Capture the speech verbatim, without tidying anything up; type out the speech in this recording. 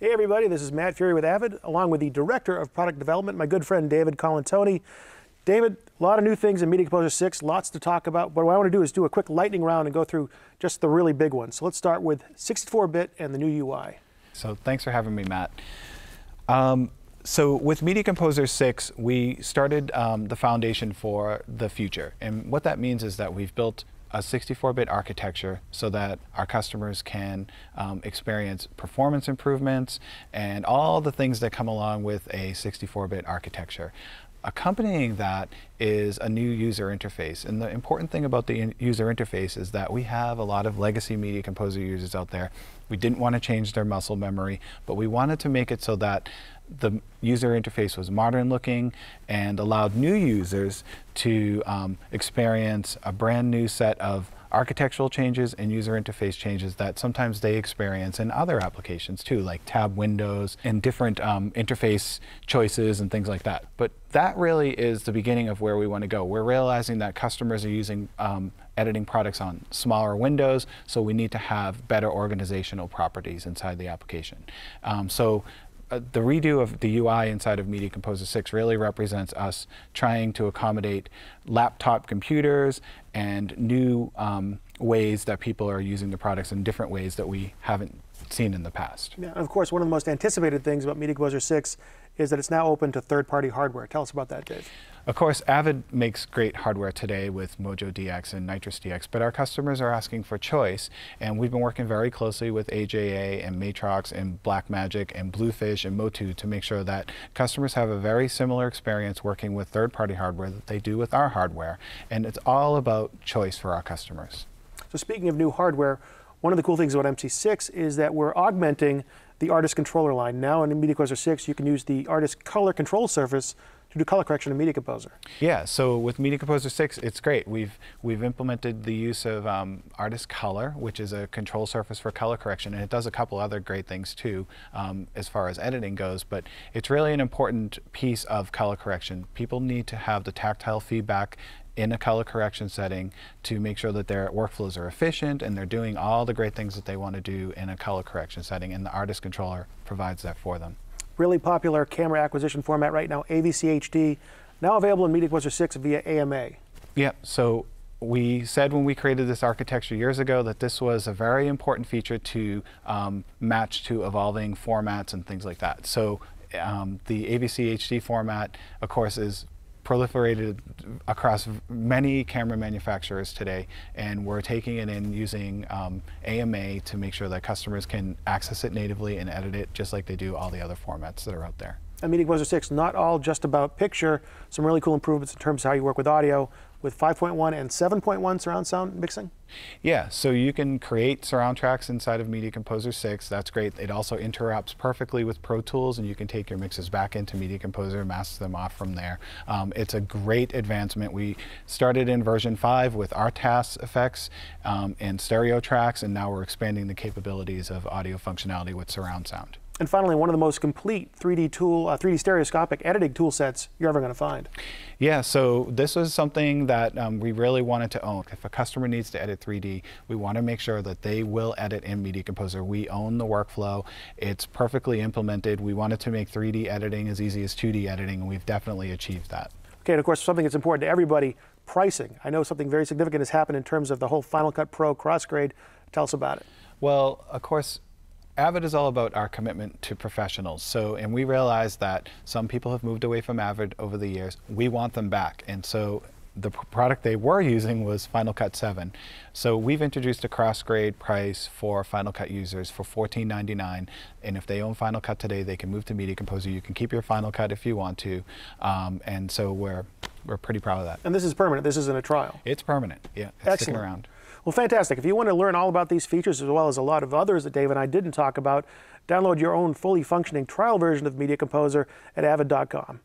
Hey everybody, this is Matt Feury with Avid, along with the Director of Product Development, my good friend David Colantone. David, a lot of new things in Media Composer six, lots to talk about, but what I want to do is do a quick lightning round and go through just the really big ones. So let's start with sixty-four bit and the new U I. So thanks for having me, Matt. Um, so with Media Composer six, we started um, the foundation for the future. And what that means is that we've built a sixty-four bit architecture so that our customers can um, experience performance improvements and all the things that come along with a sixty-four bit architecture. Accompanying that is a new user interface. And the important thing about the in user interface is that we have a lot of legacy Media Composer users out there. We didn't want to change their muscle memory, but we wanted to make it so that the user interface was modern looking and allowed new users to um, experience a brand new set of architectural changes and user interface changes that sometimes they experience in other applications too, like tab windows and different um, interface choices and things like that. But that really is the beginning of where we want to go. We're realizing that customers are using um, editing products on smaller windows, so we need to have better organizational properties inside the application. Um, so Uh, the redo of the U I inside of Media Composer six really represents us trying to accommodate laptop computers and new um, ways that people are using the products in different ways that we haven't seen in the past. Yeah, and of course, one of the most anticipated things about Media Composer six is that it's now open to third-party hardware. Tell us about that, Dave. Of course, Avid makes great hardware today with Mojo D X and Nitrous D X, but our customers are asking for choice, and we've been working very closely with A J A and Matrox and Blackmagic and Bluefish and Motu to make sure that customers have a very similar experience working with third-party hardware that they do with our hardware, and it's all about choice for our customers. So speaking of new hardware, one of the cool things about M C six is that we're augmenting the Artist controller line. Now in Media Composer six, you can use the Artist Color control surface to do color correction in Media Composer. Yeah, so with Media Composer six, it's great. We've we've implemented the use of um, Artist Color, which is a control surface for color correction, and it does a couple other great things too, um, as far as editing goes, but it's really an important piece of color correction. People need to have the tactile feedback in a color correction setting to make sure that their workflows are efficient and they're doing all the great things that they want to do in a color correction setting, and the Artist controller provides that for them. Really popular camera acquisition format right now, A V C H D, now available in Media Composer six via A M A. Yeah, so we said when we created this architecture years ago that this was a very important feature to um, match to evolving formats and things like that. So um, the A V C H D format, of course, is proliferated across many camera manufacturers today, and we're taking it in using um, A M A to make sure that customers can access it natively and edit it just like they do all the other formats that are out there. And Media Composer six, not all just about picture, some really cool improvements in terms of how you work with audio, with five point one and seven point one surround sound mixing? Yeah, so you can create surround tracks inside of Media Composer six. That's great. It also interoperates perfectly with Pro Tools, and you can take your mixes back into Media Composer and master them off from there. Um, it's a great advancement. We started in version five with R T A S effects um, and stereo tracks, and now we're expanding the capabilities of audio functionality with surround sound. And finally, one of the most complete three D tool, uh, three D stereoscopic editing tool sets you're ever going to find. Yeah, so this was something that um, we really wanted to own. If a customer needs to edit three D, we want to make sure that they will edit in Media Composer. We own the workflow. It's perfectly implemented. We wanted to make three D editing as easy as two D editing, and we've definitely achieved that. Okay, and of course, something that's important to everybody, pricing. I know something very significant has happened in terms of the whole Final Cut Pro cross-grade. Tell us about it. Well, of course, Avid is all about our commitment to professionals. So, and we realize that some people have moved away from Avid over the years. We want them back. And so the product they were using was Final Cut seven. So we've introduced a cross-grade price for Final Cut users for fourteen ninety-nine. And if they own Final Cut today, they can move to Media Composer. You can keep your Final Cut if you want to. Um, and so we're, we're pretty proud of that. And this is permanent. This isn't a trial. It's permanent. Yeah, it's Excellent. sticking around. Well, fantastic. If you want to learn all about these features, as well as a lot of others that Dave and I didn't talk about, download your own fully functioning trial version of Media Composer at avid dot com.